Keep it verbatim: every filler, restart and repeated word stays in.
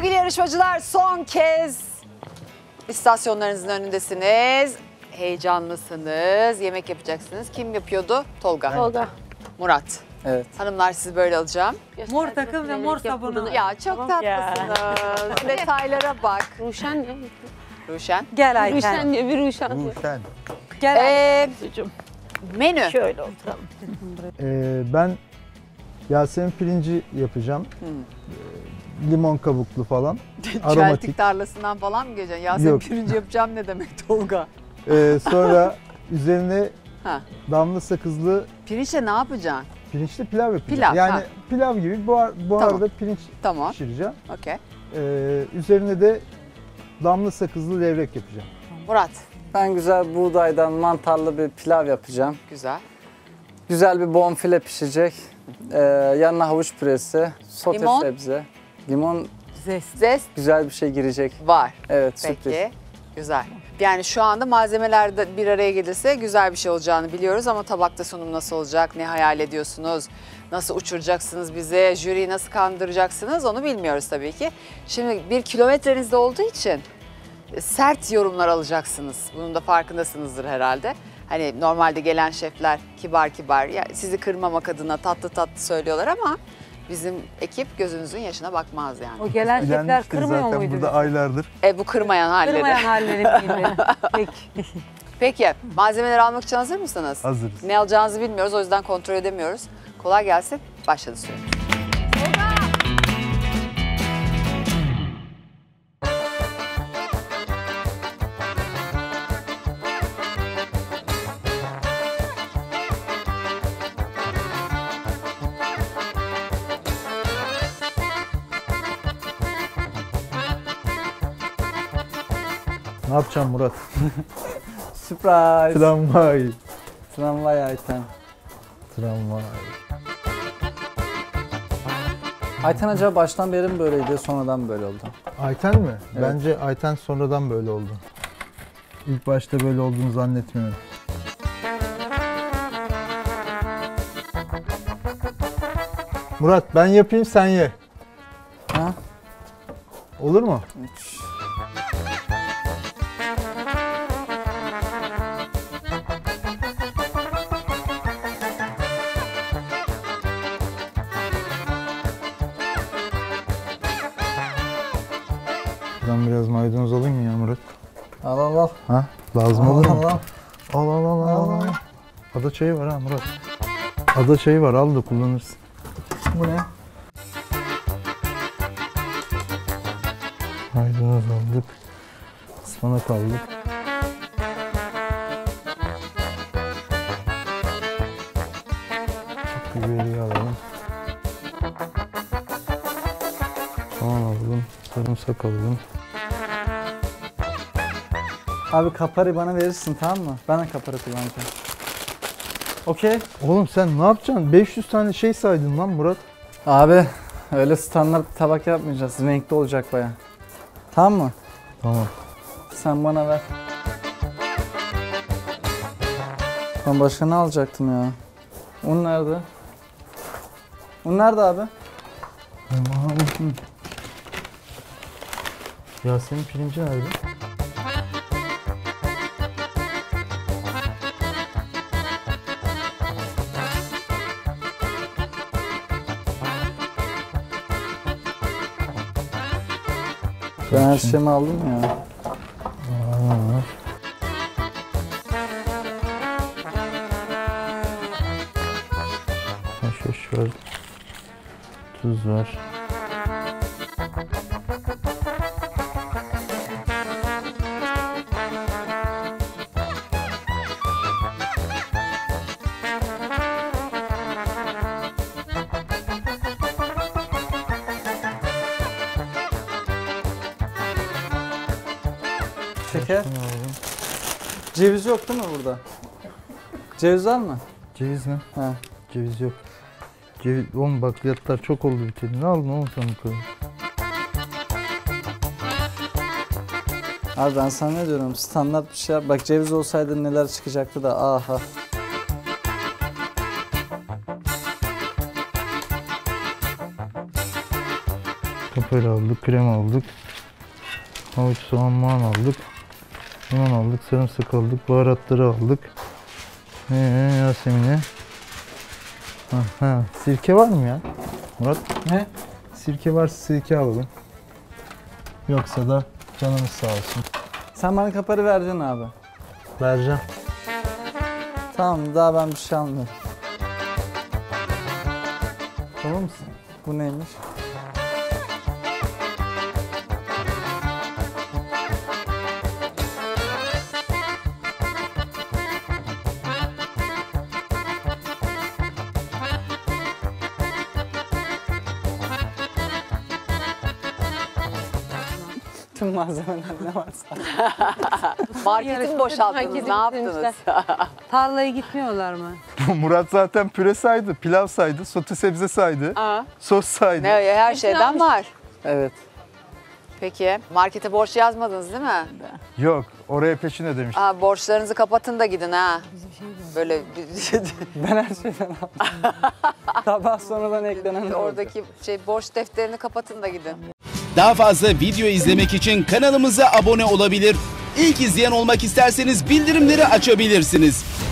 Sevgili yarışmacılar, son kez istasyonlarınızın önündesiniz. Heyecanlısınız. Yemek yapacaksınız. Kim yapıyordu? Tolga. Tolga. Murat. Evet. Hanımlar, sizi böyle alacağım. Mor takım ve mor sabunu. Ya çok tatlısınız. Detaylara bak. Ruşen ya. Ruşen. Gel Ayten. Ruşen ya, bir Ruşen. Ruşen. Gel Ayten. Ee, menü. Şöyle oturalım. ee, ben Yasemin pirinci yapacağım. Hmm. Limon kabuklu falan. Aromatik. Çeltik tarlasından falan mı geleceksin? Yasemin pirinci yapacağım ne demek Tolga? Ee, sonra üzerine ha. damla sakızlı... Pirinçle ne yapacaksın? Pirinçle pilav yapacağım. Pilav, yani ha. pilav gibi buhar, buharda tamam. pirinç tamam. pişireceğim. Okay. Ee, üzerine de damla sakızlı levrek yapacağım. Murat. Ben güzel buğdaydan mantarlı bir pilav yapacağım. Güzel. Güzel bir bonfile pişecek. Ee, yanına havuç püresi, sote Limon. sebze. Limon zest. zest. Güzel bir şey girecek. Var. Evet, sürpriz. Peki, güzel. Yani şu anda malzemeler de bir araya gelirse güzel bir şey olacağını biliyoruz ama tabakta sunum nasıl olacak, ne hayal ediyorsunuz, nasıl uçuracaksınız bize, jüriyi nasıl kandıracaksınız onu bilmiyoruz tabii ki. Şimdi bir kilometrenizde olduğu için sert yorumlar alacaksınız. Bunun da farkındasınızdır herhalde. Hani normalde gelen şefler kibar kibar, ya sizi kırmamak adına tatlı tatlı söylüyorlar ama bizim ekip gözünüzün yaşına bakmaz yani. O gelen şefler kırmıyor zaten muydu? Burada aylardır. E bu kırmayan halleri. Kırmayan halleri değil. Peki. Peki, malzemeleri almak için hazır mısınız? Hazırız. Ne alacağınızı bilmiyoruz, o yüzden kontrol edemiyoruz. Kolay gelsin, başladı süre. Ne yapacağım Murat? Surprise! Tramvay! Tramvay Ayten. Tramvay. Ayten acaba baştan beri mi böyleydi, sonradan böyle oldu? Ayten mi? Evet. Bence Ayten sonradan böyle oldu. İlk başta böyle olduğunu zannetmiyorum. Murat, ben yapayım sen ye. Ha? Olur mu? Hiç. Ben biraz maydanoz alayım mı ya Murat? Al al al. Ha? Lazım al, olur mu? Al al al al al al. Ada çayı var ha Murat. Ada çayı var, al da kullanırsın. Bu ne? Maydanoz aldık. Ispanak aldık. Çok biberi alalım. Soğan alalım. Sarımsak alalım. Abi kapari bana verirsin tamam mı? Ben de kapari kullanacağım. Okey. Oğlum sen ne yapacaksın? beş yüz tane şey saydın lan Murat. Abi öyle standart tabak yapmayacağız. Renkli olacak baya. Tamam mı? Tamam. Sen bana ver. Ben başka ne alacaktım ya? Un nerede? Un nerede abi? Tamam. Yasemin pirinci nerede? Ben her şeyimi aldım ya. Aa. Haşhaş var. Tuz var. Şeker. Ceviz yok değil mi burada? Ceviz var mı? Ceviz mi? Ha. Ceviz yok. Ceviz, oğlum bakliyatlar çok oldu biteli. Ne aldın oğlum sen bu kadar? Abi ben sana ne diyorum? Standart bir şey yap. Bak ceviz olsaydı neler çıkacaktı da aha. Kuaför aldık, krem aldık, havuç, soğan, man aldık, limon aldık, sarımsak aldık, baharatları aldık. Ee, Yasemin'e. Aha, sirke var mı ya Murat? Ne? Sirke varsa sirke alalım. Yoksa da canımız sağ olsun. Sen bana kaparı vereceksin abi. Vereceğim. Tamam, daha ben bir şey almıyorum. Tamam mısın? Bu neymiş? Tüm malzemeler ne varsa. Marketi boşalttınız, ne yaptınız? Tarlaya gitmiyorlar mı? Murat zaten püre saydı, pilav saydı, sote sebze saydı, Aa. sos saydı. Ne, her şeyden var. Evet. Peki, markete borç yazmadınız değil mi? Yok, oraya peşin ödemiştim. Aa, borçlarınızı kapatın da gidin ha. Böyle ben her şeyden aldım. Sabah sonradan eklenen. Oradaki şey, borç defterini kapatın da gidin. Daha fazla video izlemek için kanalımıza abone olabilir. İlk izleyen olmak isterseniz bildirimleri açabilirsiniz.